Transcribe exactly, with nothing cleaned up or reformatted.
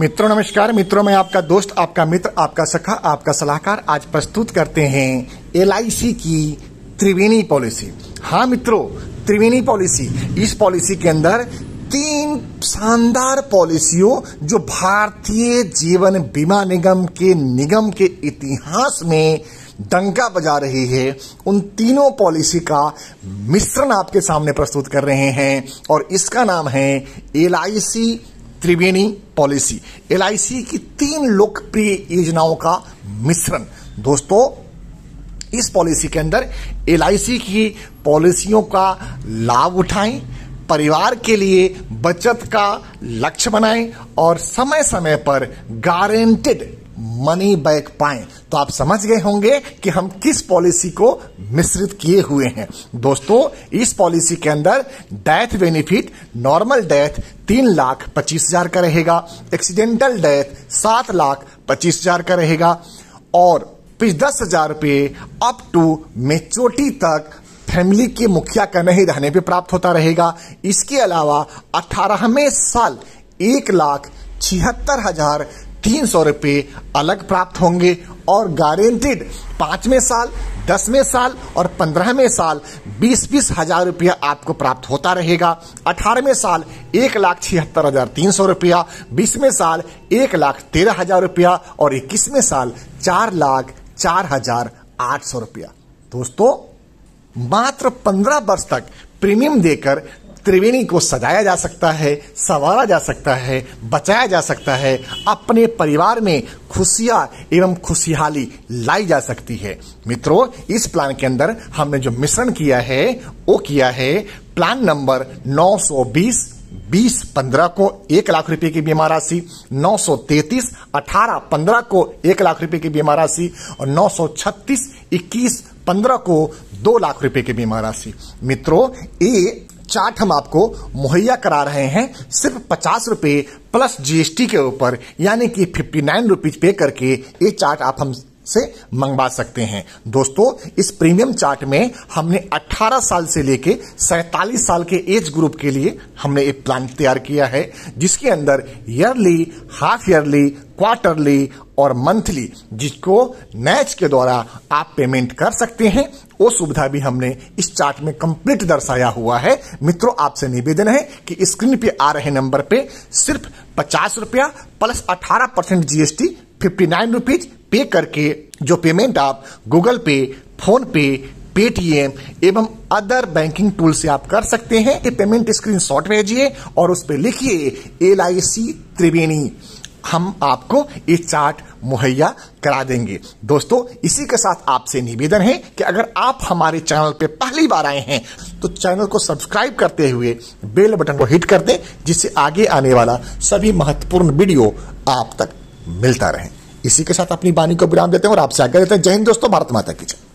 मित्रों नमस्कार। मित्रों में आपका दोस्त, आपका मित्र, आपका सखा, आपका सलाहकार आज प्रस्तुत करते हैं एल आई सी की त्रिवेणी पॉलिसी। हाँ मित्रों, त्रिवेणी पॉलिसी। इस पॉलिसी के अंदर तीन शानदार पॉलिसियों जो भारतीय जीवन बीमा निगम के निगम के इतिहास में डंका बजा रही है, उन तीनों पॉलिसी का मिश्रण आपके सामने प्रस्तुत कर रहे हैं और इसका नाम है L I C Triveni policy. L I C की तीन लोकप्रिय योजनाओं का मिश्रण। दोस्तों, इस पॉलिसी के अंदर एल आई सी की पॉलिसियों का लाभ उठाएं, परिवार के लिए बचत का लक्ष्य बनाएं और समय समय पर गारंटेड मनी बैक पाएं। तो आप समझ गए होंगे कि हम किस पॉलिसी को मिश्रित किए हुए हैं। दोस्तों, इस पॉलिसी के अंदर डेथ बेनिफिट, नॉर्मल डेथ तीन लाख पच्चीस हजार का रहेगा, एक्सीडेंटल डेथ सात लाख पच्चीस हजार का रहेगा और दस हजार रुपये अप टू मेच्योरिटी तक फैमिली के मुखिया का नहीं रहने पे प्राप्त होता रहेगा। इसके अलावा अठारहवें साल एक लाख छिहत्तर हजार तीन सौ रुपये अलग प्राप्त होंगे और गारंटेड पांचवें साल, दसवें साल और पंद्रहवें साल बीस बीस हजार रुपया आपको प्राप्त होता रहेगा। अठारहवें साल एक लाख छिहत्तर हजार तीन सौ रुपया, बीसवें साल एक लाख तेरह हजार रुपया और इक्कीसवें साल चार लाख चार हजार आठ सौ रुपया। दोस्तों, मात्र पंद्रह वर्ष तक प्रीमियम देकर त्रिवेणी को सजाया जा सकता है, संवारा जा सकता है, बचाया जा सकता है, अपने परिवार में खुशियां एवं खुशहाली लाई जा सकती है। मित्रों, इस प्लान के अंदर हमने जो मिश्रण किया है वो किया है प्लान नंबर नौ सौ बीस बीस पंद्रह को एक लाख रुपए की बीमा राशि, नौ सौ तैतीस अठारह पंद्रह को एक लाख रुपए की बीमा राशि और नौ सौ छत्तीस इक्कीस पंद्रह को दो लाख रुपए की बीमा राशि। मित्रों, ये चार्ट हम आपको मुहैया करा रहे हैं सिर्फ पचास रुपये प्लस जी एस टी के ऊपर, यानी कि फिफ्टी नाइन रुपीज पे करके ये चार्ट आप हम से मंगवा सकते हैं। दोस्तों, इस प्रीमियम चार्ट में हमने अठारह साल से लेके सैंतालीस साल के एज ग्रुप के लिए हमने एक प्लान तैयार किया है जिसके अंदर ईयरली, हाफ ईयरली, क्वार्टरली और मंथली जिसको नैच के द्वारा आप पेमेंट कर सकते हैं, वो सुविधा भी हमने इस चार्ट में कंप्लीट दर्शाया हुआ है। मित्रों, आपसे निवेदन है कि स्क्रीन पे आ रहे नंबर पे सिर्फ पचास रुपया प्लस अठारह percent G S T fifty nine rupees pay करके जो पेमेंट आप गूगल पे, फोन पे, पेटीएम एवं अदर बैंकिंग टूल से आप कर सकते हैं, ये पेमेंट स्क्रीनशॉट भेजिए और उस पे लिखिए एल आई सी त्रिवेणी, हम आपको ये चार्ट मुहैया करा देंगे। दोस्तों, इसी के साथ आपसे निवेदन है कि अगर आप हमारे चैनल पे पहली बार आए हैं तो चैनल को सब्सक्राइब करते हुए बेल बटन को हिट कर दें जिससे आगे आने वाला सभी महत्वपूर्ण वीडियो आप तक मिलता रहे। इसी के साथ अपनी वाणी को विराम देते हैं और आपसे आज्ञा लेते हैं। जय हिंद दोस्तों, भारत माता की जय।